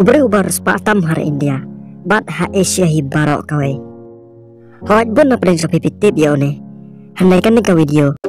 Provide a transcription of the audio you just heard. ubar spatam har India bat ha Asia hi barok kawe. Hawat bon na pren sopi pitip yaone. Handaikan ni ka video